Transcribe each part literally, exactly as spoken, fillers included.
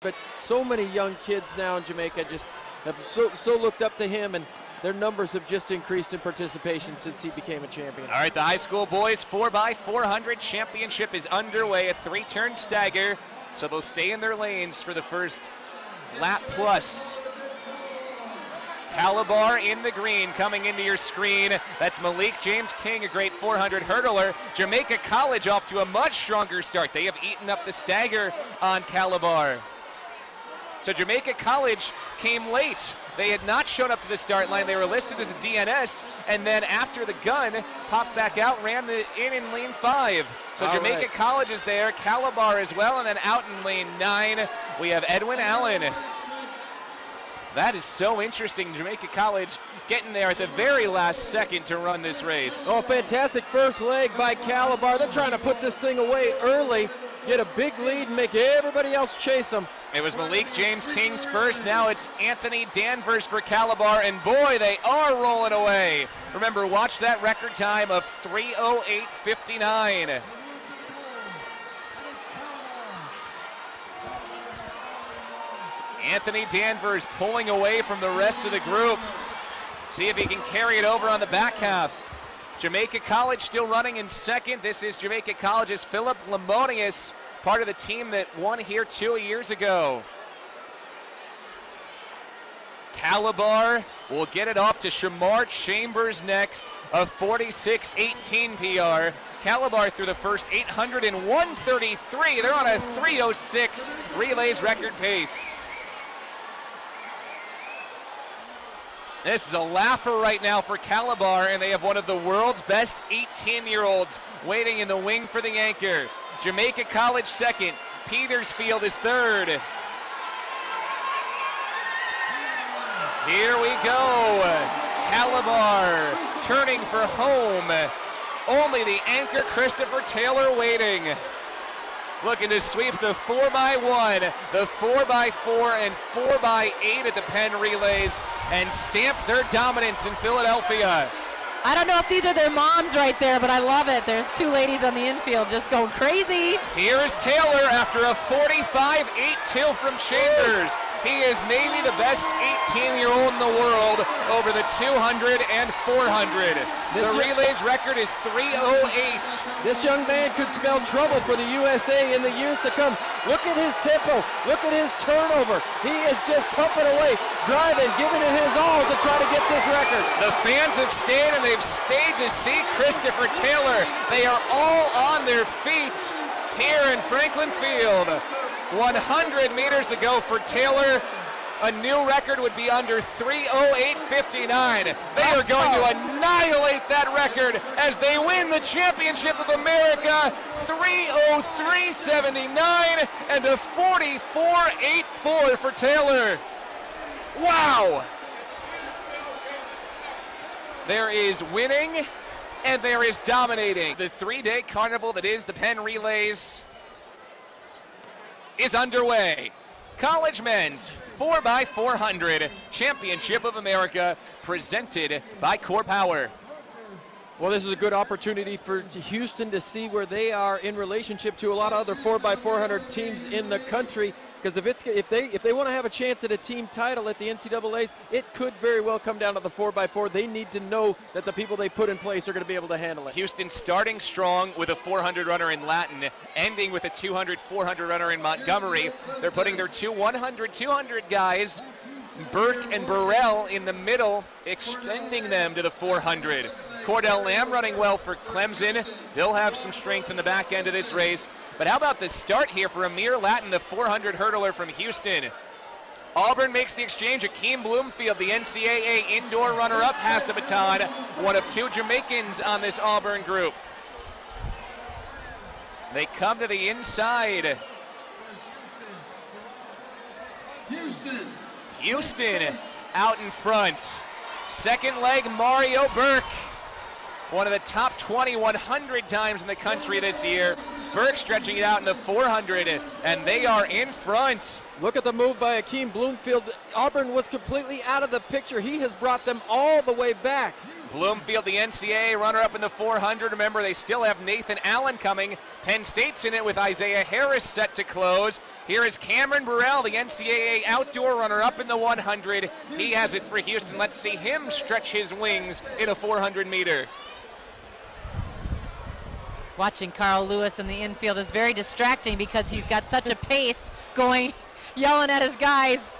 But so many young kids now in Jamaica just have so, so looked up to him, and their numbers have just increased in participation since he became a champion. All right, the high school boys four by four hundred championship is underway, a three-turn stagger, so they'll stay in their lanes for the first lap plus. Calabar in the green coming into your screen. That's Malik James King, a great four hundred hurdler. Jamaica College off to a much stronger start. They have eaten up the stagger on Calabar. So Jamaica College came late. They had not shown up to the start line. They were listed as a D N S, and then after the gun, popped back out, ran the in in lane five. So All Jamaica right. College is there, Calabar as well, and then out in lane nine, we have Edwin Allen. That is so interesting, Jamaica College getting there at the very last second to run this race. Oh, fantastic first leg by Calabar. They're trying to put this thing away early, get a big lead, and make everybody else chase them. It was Malik James King's first, now it's Anthony Danvers for Calabar, and boy, they are rolling away. Remember, watch that record time of three oh eight fifty-nine. Anthony Danvers pulling away from the rest of the group. See if he can carry it over on the back half. Jamaica College still running in second. This is Jamaica College's Philip Lamonius, part of the team that won here two years ago. Calabar will get it off to Shamar Chambers next, a forty-six eighteen P R. Calabar through the first eight hundred one thirty-three. They're on a three oh six relays record pace. This is a laugher right now for Calabar, and they have one of the world's best eighteen-year-olds waiting in the wing for the anchor. Jamaica College second, Petersfield is third. Here we go, Calabar turning for home. Only the anchor, Christopher Taylor, waiting. Looking to sweep the four by one, the four by four, and four by eight at the Penn Relays and stamp their dominance in Philadelphia. I don't know if these are their moms right there, but I love it. There's two ladies on the infield just going crazy. Here is Taylor after a forty-five eight two from Chambers. He is maybe the best eighteen-year-old in the world over the two hundred and four hundred. The relays record is three oh eight. This young man could spell trouble for the U S A in the years to come. Look at his tempo. Look at his turnover. He is just pumping away, driving, giving it his all to try to get this record. The fans have stayed, and they've stayed to see Christopher Taylor. They are all on their feet here in Franklin Field. one hundred meters to go for Taylor. A new record would be under three oh eight fifty-nine. They are going to annihilate that record as they win the championship of America, three oh three seventy-nine and a forty-four eighty-four for Taylor. Wow. There is winning and there is dominating. The three-day carnival that is the Penn Relays is underway. College men's four by four hundred championship of America presented by Core Power. Well, this is a good opportunity for Houston to see where they are in relationship to a lot of other four by four hundred teams in the country, because if it's if they if they want to have a chance at a team title at the N C double A's, it could very well come down to the four by four. They need to know that the people they put in place are going to be able to handle it. Houston starting strong with a four hundred runner in Lattin, ending with a two hundred four hundred runner in Montgomery. They're putting their two one hundred two hundred guys, Burke and Burrell, in the middle, extending them to the four hundred. Cordell Lamb running well for Clemson. They'll have some strength in the back end of this race. But how about the start here for Amir Lattin, the four hundred hurdler from Houston. Auburn makes the exchange. Akeem Bloomfield, the N C double A indoor runner-up, has the baton. One of two Jamaicans on this Auburn group. They come to the inside. Houston, Houston out in front. Second leg, Mario Burke. One of the top twenty one hundred times in the country this year. Burke stretching it out in the four hundred, and they are in front. Look at the move by Akeem Bloomfield. Auburn was completely out of the picture. He has brought them all the way back. Bloomfield, the N C A A runner-up in the four hundred. Remember, they still have Nathan Allen coming. Penn State's in it with Isaiah Harris set to close. Here is Cameron Burrell, the N C A A outdoor runner-up in the one hundred. He has it for Houston. Let's see him stretch his wings in a four hundred meter. Watching Carl Lewis in the infield is very distracting because he's got such a pace going, yelling at his guys.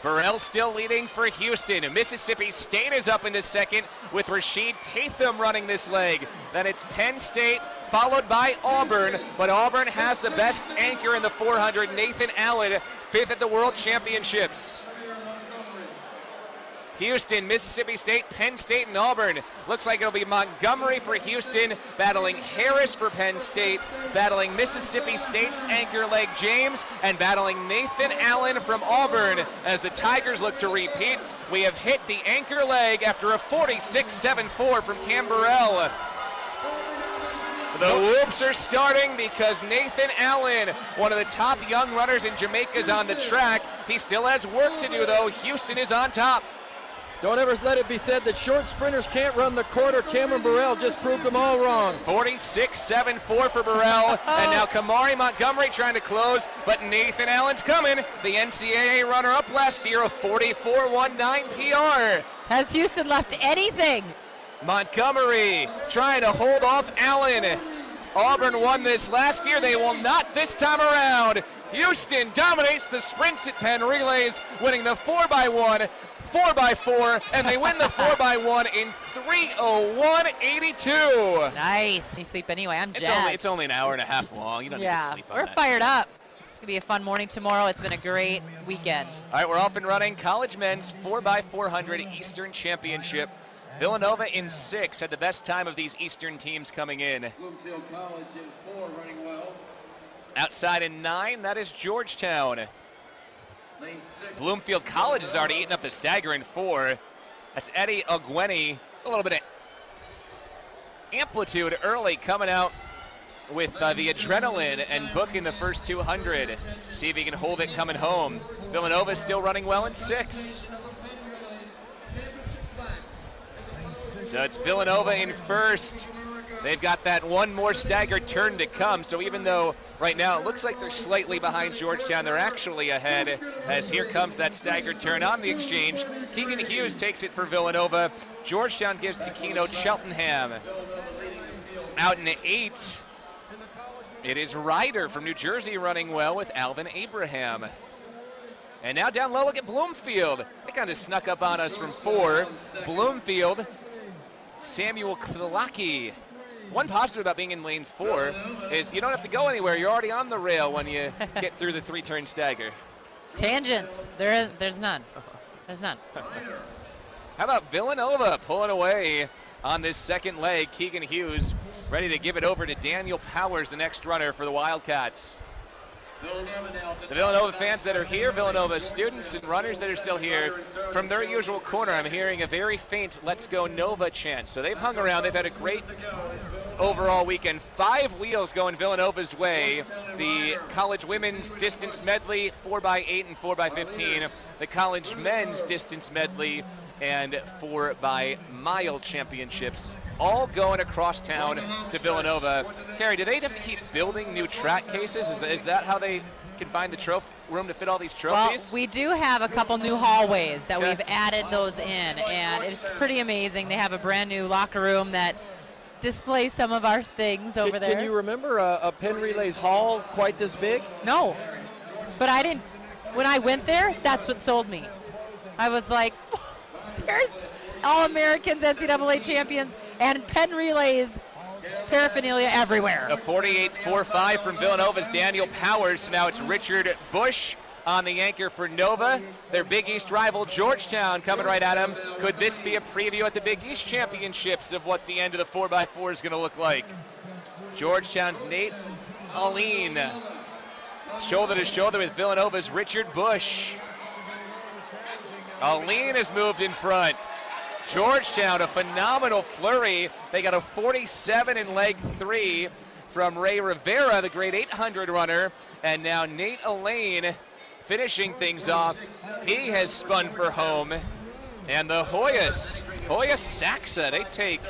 Burrell still leading for Houston. Mississippi State is up into second with Rashid Tatham running this leg. Then it's Penn State followed by Auburn, but Auburn has the best anchor in the four hundred. Nathan Allen, fifth at the World Championships. Houston, Mississippi State, Penn State, and Auburn. Looks like it'll be Montgomery for Houston, battling Harris for Penn State, battling Mississippi State's anchor leg James, and battling Nathan Allen from Auburn as the Tigers look to repeat. We have hit the anchor leg after a forty-six seven four from Cam Burrell. The whoops are starting because Nathan Allen, one of the top young runners in Jamaica, is on the track. He still has work to do, though. Houston is on top. Don't ever let it be said that short sprinters can't run the quarter. Cameron Burrell just proved them all wrong. forty-six seven four for Burrell. And now Kamari Montgomery trying to close, but Nathan Allen's coming. The N C A A runner-up last year of forty-four nineteen P R. Has Houston left anything? Montgomery trying to hold off Allen. Auburn won this last year. They will not this time around. Houston dominates the sprints at Penn Relays, winning the four by one. four by four, and they win the four by one in three oh one eighty-two. Nice. You sleep anyway. I'm jazzed. It's only, it's only an hour and a half long. You don't yeah. need to sleep on We're that. fired up. It's going to be a fun morning tomorrow. It's been a great weekend. All right, we're off and running. College men's four by four hundred Eastern Championship. Villanova in six had the best time of these Eastern teams coming in. Bloomfield College in four, running well. Outside in nine, that is Georgetown. Bloomfield College has already eaten up the staggering four. That's Eddie Ogwene. A little bit of amplitude early coming out with uh, the adrenaline and booking the first two hundred. See if he can hold it coming home. Villanova still running well in six. So it's Villanova in first. They've got that one more staggered turn to come, so even though right now it looks like they're slightly behind Georgetown, they're actually ahead, as here comes that staggered turn on the exchange. Keegan Hughes takes it for Villanova. Georgetown gives to Keno Cheltenham. Out in eight, it is Ryder from New Jersey running well with Alvin Abraham. And now down low, look at Bloomfield. They kind of snuck up on us from four. Bloomfield, Samuel Klilaki. One positive about being in lane four is you don't have to go anywhere. You're already on the rail when you get through the three-turn stagger. Tangents. There, there's none. There's none. How about Villanova pulling away on this second leg? Keegan Hughes ready to give it over to Daniel Powers, the next runner for the Wildcats. The Villanova fans that are here, Villanova students and runners that are still here, from their usual corner, I'm hearing a very faint "Let's go Nova" chant. So they've hung around. They've had a great overall weekend. Five wheels going Villanova's way. The college women's distance medley, four by eight and four by fifteen. The college men's distance medley and four by mile championships, all going across town to Villanova. Carrie, do they have to keep building new track cases? Is, is that how they can find the trophy room to fit all these trophies? Well, we do have a couple new hallways that we've added those in, and it's pretty amazing. They have a brand new locker room that displays some of our things over can, there. Can you remember a, a Penn Relays hall quite this big? No, but I didn't. When I went there, that's what sold me. I was like, there's All-Americans, N C A A champions, and Penn Relays paraphernalia everywhere. A forty-eight four five from Villanova's Daniel Powers. Now it's Richard Bush on the anchor for Nova. Their Big East rival Georgetown coming right at them. Could this be a preview at the Big East Championships of what the end of the four by four is going to look like? Georgetown's Nate Alleyne, shoulder to shoulder with Villanova's Richard Bush. Alleyne has moved in front. Georgetown, a phenomenal flurry. They got a forty-seven in leg three. from Ray Rivera, the grade eight hundred runner, and now Nate Alleyne finishing things off. He has spun for home. And the Hoyas, Hoya Saxa, they take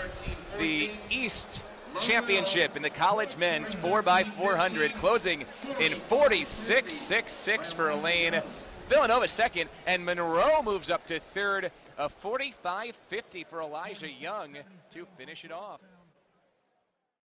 the East Championship in the college men's four by four hundred, closing in forty-six sixty-six for Alleyne. Villanova second, and Monroe moves up to third, a forty-five fifty for Elijah Young to finish it off.